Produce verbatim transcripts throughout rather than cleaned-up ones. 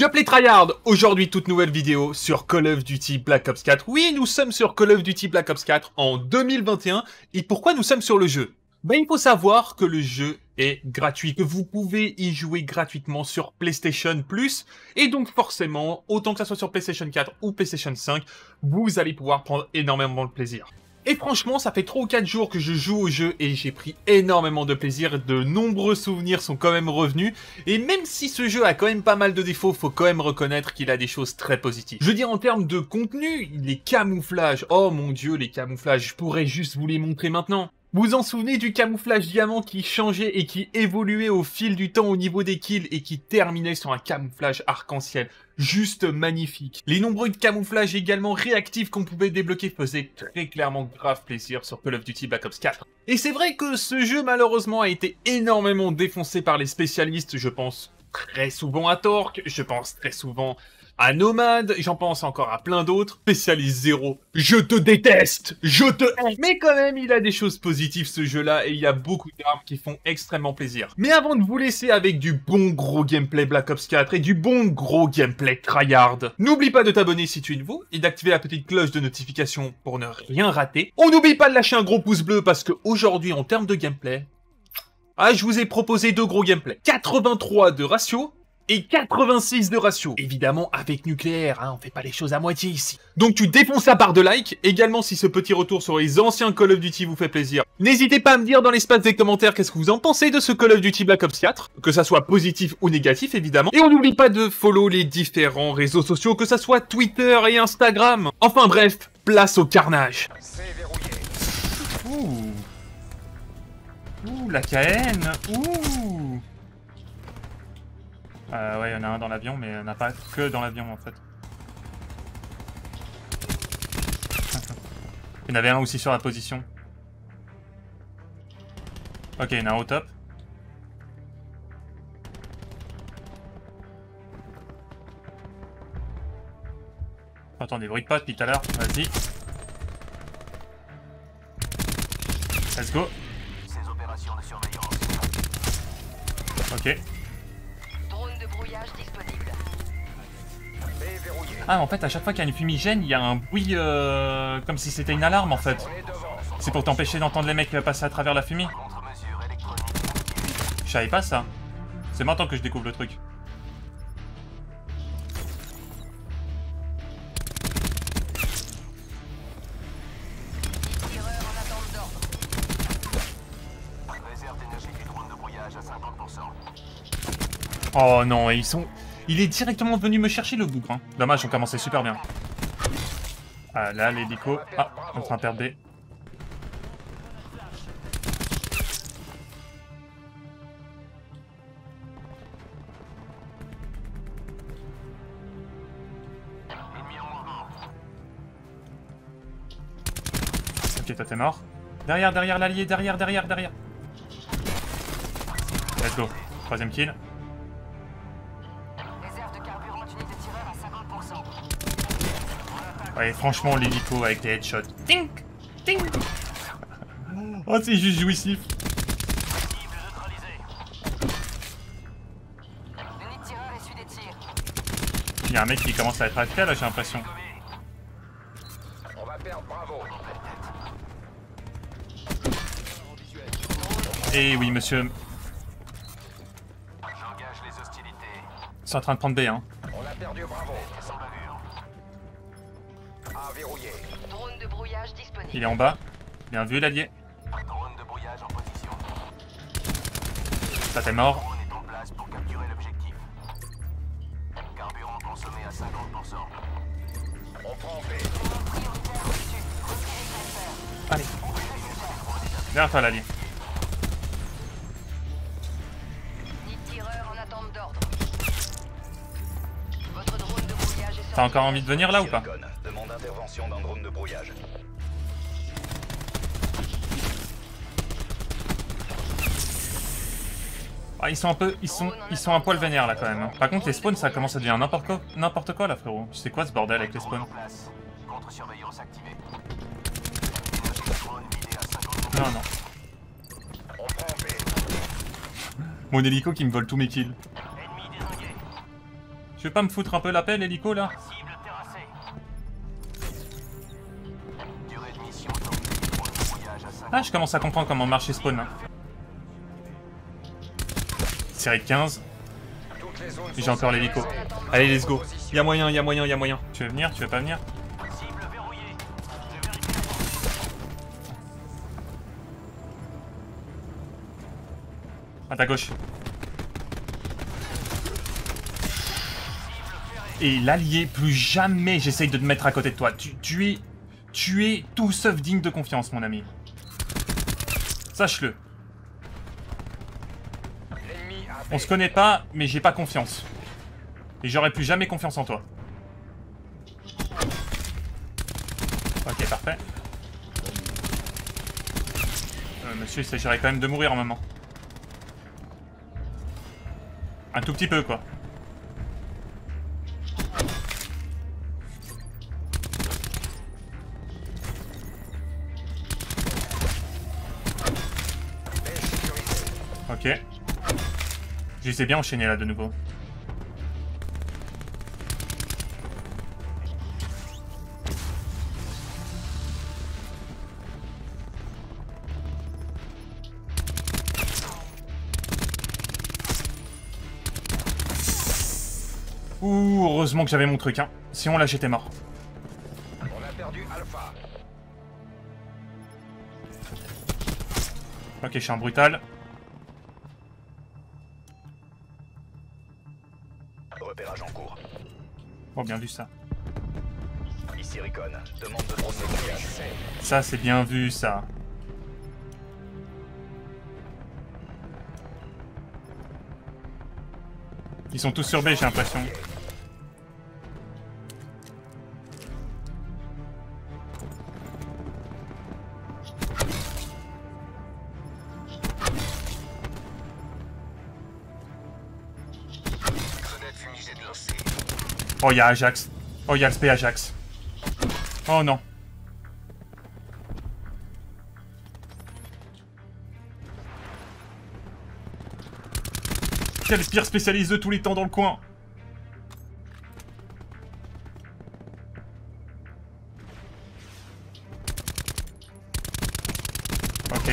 Yo play tryhard, aujourd'hui toute nouvelle vidéo sur Call of Duty Black Ops quatre. Oui, nous sommes sur Call of Duty Black Ops quatre en deux mille vingt et un. Et pourquoi nous sommes sur le jeu? Ben, il faut savoir que le jeu est gratuit, que vous pouvez y jouer gratuitement sur PlayStation Plus. Et donc forcément, autant que ça soit sur PlayStation quatre ou PlayStation cinq, vous allez pouvoir prendre énormément de plaisir. Et franchement, ça fait trois ou quatre jours que je joue au jeu et j'ai pris énormément de plaisir, de nombreux souvenirs sont quand même revenus, et même si ce jeu a quand même pas mal de défauts, faut quand même reconnaître qu'il a des choses très positives. Je veux dire, en termes de contenu, les camouflages, oh mon dieu, les camouflages, je pourrais juste vous les montrer maintenant. Vous en souvenez du camouflage diamant qui changeait et qui évoluait au fil du temps au niveau des kills et qui terminait sur un camouflage arc-en-ciel? Juste magnifique. Les nombreux camouflages également réactifs qu'on pouvait débloquer faisaient très clairement grave plaisir sur Call of Duty Black Ops quatre. Et c'est vrai que ce jeu malheureusement a été énormément défoncé par les spécialistes, je pense très souvent à Torque, je pense très souvent à Nomade, j'en pense encore à plein d'autres. Spécialiste zéro, je te déteste, je te hais. Mais quand même, il a des choses positives ce jeu-là, et il y a beaucoup d'armes qui font extrêmement plaisir. Mais avant de vous laisser avec du bon gros gameplay Black Ops quatre et du bon gros gameplay tryhard, n'oublie pas de t'abonner si tu es nouveau et d'activer la petite cloche de notification pour ne rien rater. On n'oublie pas de lâcher un gros pouce bleu parce qu'aujourd'hui, en termes de gameplay, ah, je vous ai proposé deux gros gameplays. quatre-vingt-trois de ratio, et quatre-vingt-six de ratio. Évidemment, avec nucléaire, hein, on fait pas les choses à moitié ici. Donc tu défonces la barre de like. Également, si ce petit retour sur les anciens Call of Duty vous fait plaisir, n'hésitez pas à me dire dans l'espace des commentaires qu'est-ce que vous en pensez de ce Call of Duty Black Ops quatre, que ça soit positif ou négatif, évidemment. Et on n'oublie pas de follow les différents réseaux sociaux, que ça soit Twitter et Instagram. Enfin bref, place au carnage. Ouh. Ouh, la K N. Ouh. Euh, ouais, il y en a un dans l'avion, mais il n'y en a pas que dans l'avion en fait. Il y en avait un aussi sur la position. Ok, il y en a un au top. J'entends des bruits de potes depuis tout à l'heure, vas-y. Let's go. Ces opérations de surveillance. Ok. Ah, en fait, à chaque fois qu'il y a une fumigène, il y a un bruit euh, comme si c'était une alarme en fait. C'est pour t'empêcher d'entendre les mecs passer à travers la fumée. Je savais pas ça. C'est maintenant que je découvre le truc. Oh non, et ils sont... Il est directement venu me chercher le bougre. Hein. Dommage, on commençait super bien. Ah là, l'hélico. Ah, on est en train de perdre des... Ok, toi t'es mort. Derrière, derrière l'allié, derrière, derrière, derrière. Let's go. Troisième kill. Ouais, franchement, l'hélico avec les headshots. Tink, tink. Oh, c'est juste jouissif. Il y a un mec qui commence à être actif là, j'ai l'impression. Eh oui, monsieur. Ils sont en train de prendre B, hein. On a perdu, bravo. Drone de brouillage disponible. Il est en bas. Bien vu l'allié. Drone de brouillage en position. Ça t'es mort. Drone est en place pour capturer l'objectif. Carburant consommé à cinquante pour cent. On prend V. Allez. Viens toi l'allié. dix tireurs en attente d'ordre. Votre drone de brouillage est sorti. T'as encore envie de venir là ou pas? Intervention d'un drone de brouillage. Ah, ils sont un peu, ils sont, ils sont un poil vénères là quand même. Par contre les spawns ça commence à devenir n'importe quoi, n'importe quoi là frérot. Tu sais quoi ce bordel avec les spawns? Non non. Mon hélico qui me vole tous mes kills. Tu veux pas me foutre un peu la pelle, hélico, là? Ah, je commence à comprendre comment marche les spawns. Hein. Série quinze. Et j'ai encore l'hélico. Allez, let's go. Y'a moyen, y'a moyen, y'a moyen. Tu veux venir? Tu veux pas venir? À ta gauche. Et l'allié, plus jamais j'essaye de te mettre à côté de toi. Tu, tu es... Tu es tout sauf digne de confiance, mon ami. Sache-le. On se connaît pas, mais j'ai pas confiance. Et j'aurai plus jamais confiance en toi. Ok, parfait. Euh, monsieur, il s'agirait quand même de mourir en même temps. Un tout petit peu, quoi. Ok. Je les ai bien enchaînés là de nouveau. Ouh, heureusement que j'avais mon truc, hein. Si on l'a, j'étais mort. On a perdu Alpha. Ok, je suis un brutal. Oh, bien vu ça. Ici Recon, demande de procéder à... Ça c'est bien vu ça. Ils sont tous sur B, j'ai l'impression. Oh, y'a Ajax. Oh, y'a le S P Ajax. Oh non. Quel pire spécialiste de tous les temps dans le coin. Ok.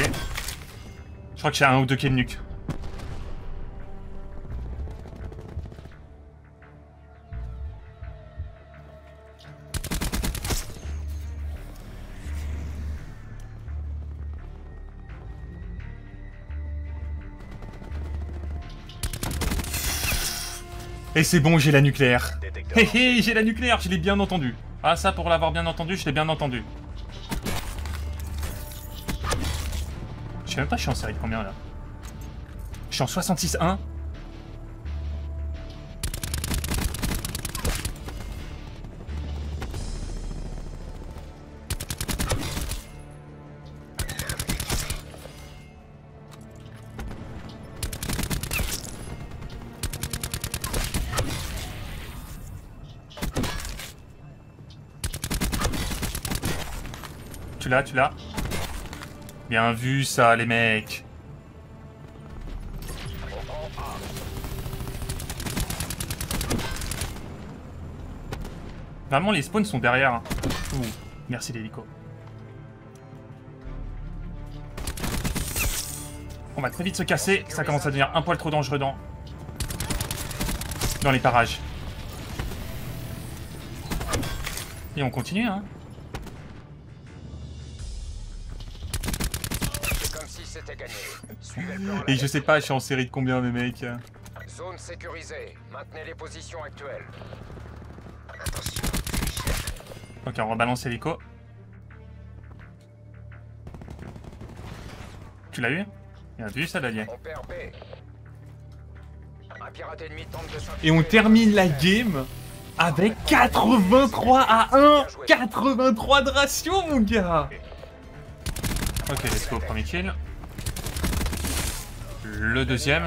Je crois que j'ai un ou deux kills nuque. Et c'est bon, j'ai la nucléaire. Hé hé, hey, hey, j'ai la nucléaire, je l'ai bien entendu. Ah ça, pour l'avoir bien entendu, je l'ai bien entendu. Je sais même pas, je suis en série de combien là? Je suis en soixante-six un. Tu l'as, tu l'as. Bien vu ça, les mecs. Vraiment, les spawns sont derrière. Ouh, merci l'hélico. On va très vite se casser. Ça commence à devenir un poil trop dangereux dans, dans les parages. Et on continue, hein. Et je sais pas, je suis en série de combien, mes mecs. Zone sécurisée. Maintenez les positions actuelles. Attention. Ok, on rebalance l'hélico. Tu l'as eu? Il a vu ça, l'allié. Et on termine la game avec quatre-vingt-trois à un. quatre-vingt-trois de ratio, mon gars. Ok, let's go, premier kill. Le deuxième.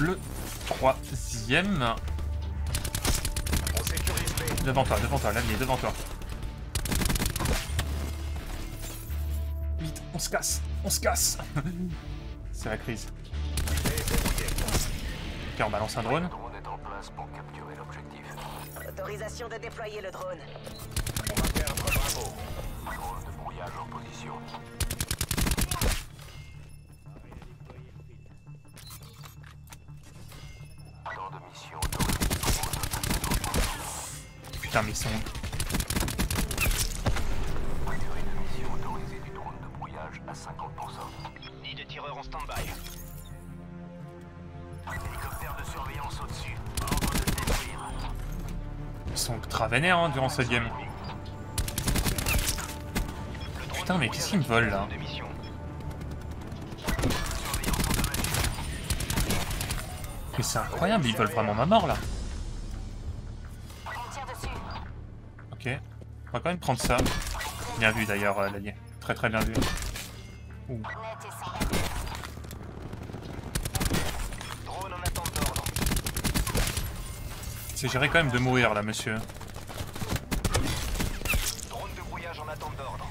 Le troisième. Devant toi, devant toi, l'allié, devant toi. On se casse. On se casse. C'est la crise. Ok, on balance un drone. Autorisation de déployer le drone. On va perdre Bravo. Drone de brouillage en position. Temps de mission autorisé. Putain, mais ils sont. Durée de mission autorisée du drone de brouillage à cinquante pour cent. Nid de tireurs en stand-by. Hélicoptère de surveillance au-dessus. Ordre de détruire. Ils sont ultra vénères hein, durant cette game. Putain, mais qu'est-ce qu'ils me volent là? Mais c'est incroyable, ils veulent vraiment ma mort là. Ok, on va quand même prendre ça. Bien vu d'ailleurs, euh, l'allié. Très très bien vu. Ouh. Il s'agirait quand même de mourir là, monsieur. Drone de brouillage en attente d'ordre.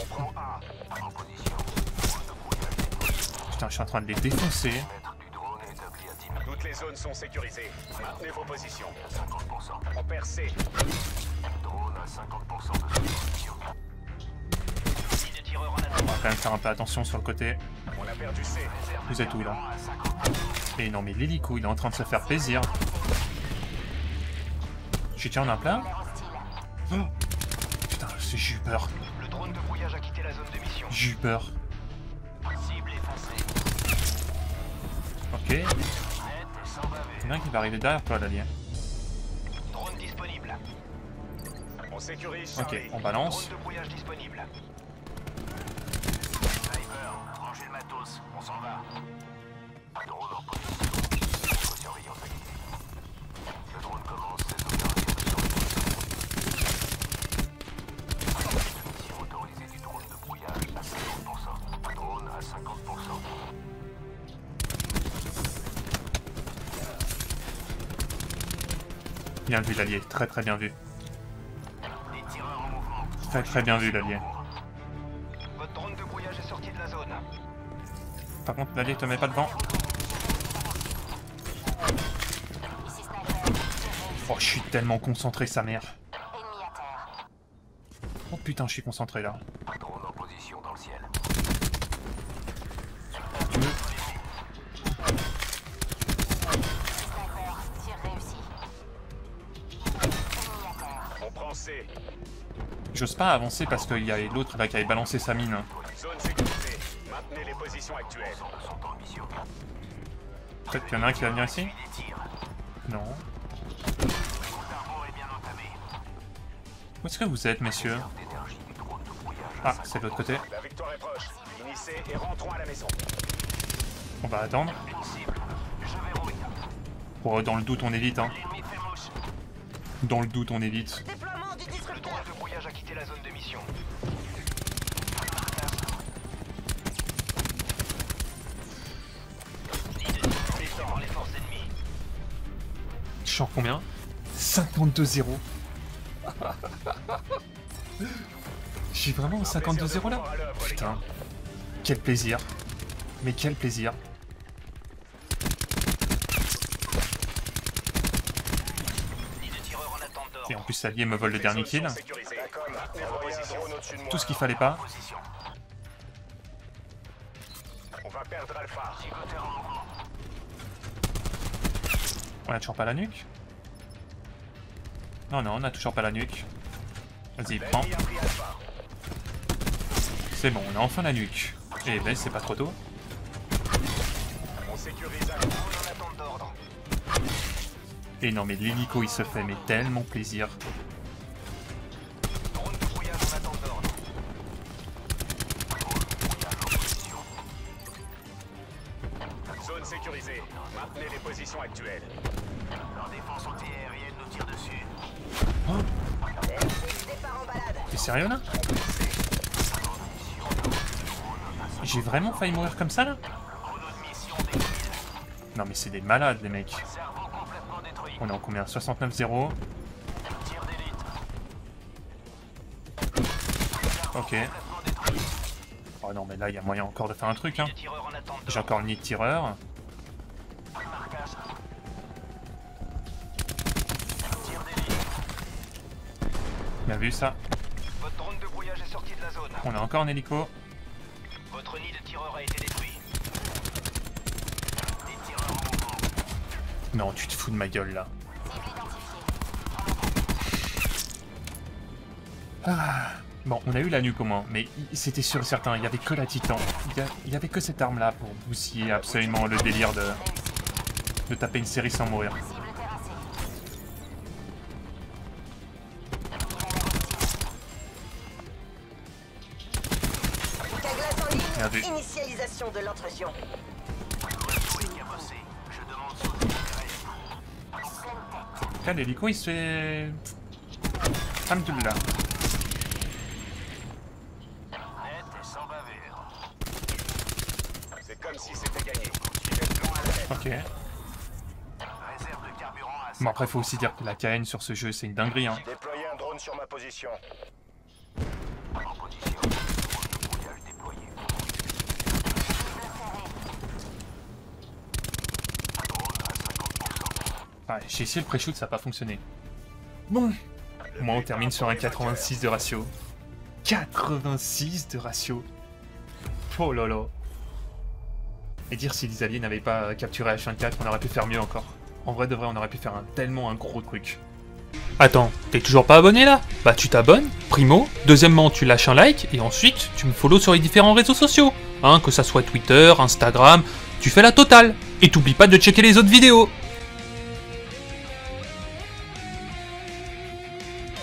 On prend A. En position. Putain, je suis en train de les défoncer. Toutes les zones sont sécurisées. Maintenez vos positions. cinquante pour cent. On perd C. Drone à cinquante pour cent de sécurisation. On va quand même faire un peu attention sur le côté. On a perdu C. Vous êtes où là? Et non, mais l'hélico, il est en train de se faire plaisir. J'ai tiré en plein. Oh. Putain, j'ai eu peur. Le drone de brouillage a quitté la zone d'émission. J'ai eu peur. Ok. C'est bien qu'il va arriver derrière toi, l'alien. Drone disponible. On sécurise Charlie. Ok, on balance. Drone de brouillage disponible. Sniper, rangez le matos, on s'en va. Drone en position. Surveillance active. Le drone commence ses opérations. Bien vu l'allié, très très bien vu. Très très bien vu l'allié. Votre drone de brouillage est sorti de la zone. Par contre l'allié te met pas devant. Oh, je suis tellement concentré sa mère. Oh putain, je suis concentré là. J'ose pas avancer parce qu'il y a l'autre là qui avait balancé sa mine. Peut-être qu'il y en a un qui va venir ici? Non. Où est-ce que vous êtes, messieurs? Ah, c'est de l'autre côté. On va attendre. Oh, dans le doute, on évite. Hein. Dans le doute, on évite. A quitté la zone de mission. Je suis en combien? cinquante-deux zéro. J'ai vraiment cinquante-deux zéro là? Putain. Quel plaisir. Mais quel plaisir. Et en plus, l'allié me vole le dernier kill. Tout ce qu'il fallait pas. On a toujours pas la nuque? Non, non, on a toujours pas la nuque. Vas-y, prends. C'est bon, on a enfin la nuque. Eh ben, c'est pas trop tôt. Et non, mais l'hélico, il se fait mais tellement plaisir. Maintenez les positions actuelles. Leur défense anti-aérienne nous tire dessus. Oh. T'es sérieux là? J'ai vraiment failli mourir comme ça là? Non mais c'est des malades les mecs. On est en combien? soixante-neuf zéro. Ok. Oh non, mais là, il y a moyen encore de faire un truc, hein. J'ai encore le nid de tireur. Bien vu, ça. Votre drone de brouillage est sorti de la zone. On a encore un hélico. Votre nid de tireur a été détruit. Des tireurs en mouvement. Non, tu te fous de ma gueule, là. Ah. Bon, on a eu la nuque au moins, mais c'était sûr et certain, il n'y avait que la Titan. Il n'y avait que cette arme-là pour bousiller absolument le délire de, de taper une série sans mourir. Perdu. Initialisation de l'intrusion. Là, l'hélico, il se fait... Alhamdoulilah. Ok. Bon, après, faut aussi dire que la K N sur ce jeu, c'est une dinguerie, hein. Déployer un drone sur ma position. Ouais, j'ai essayé le pré-shoot, ça n'a pas fonctionné. Bon. Au moins, on termine sur un quatre-vingt-six de ratio. quatre-vingt-six de ratio. Oh lolo. Et dire si les alliés n'avaient pas capturé H vingt-quatre, on aurait pu faire mieux encore. En vrai de vrai, on aurait pu faire un, tellement un gros truc. Attends, t'es toujours pas abonné là? Bah tu t'abonnes, primo, deuxièmement tu lâches un like, et ensuite tu me follow sur les différents réseaux sociaux. Hein, que ça soit Twitter, Instagram, tu fais la totale. Et t'oublies pas de checker les autres vidéos.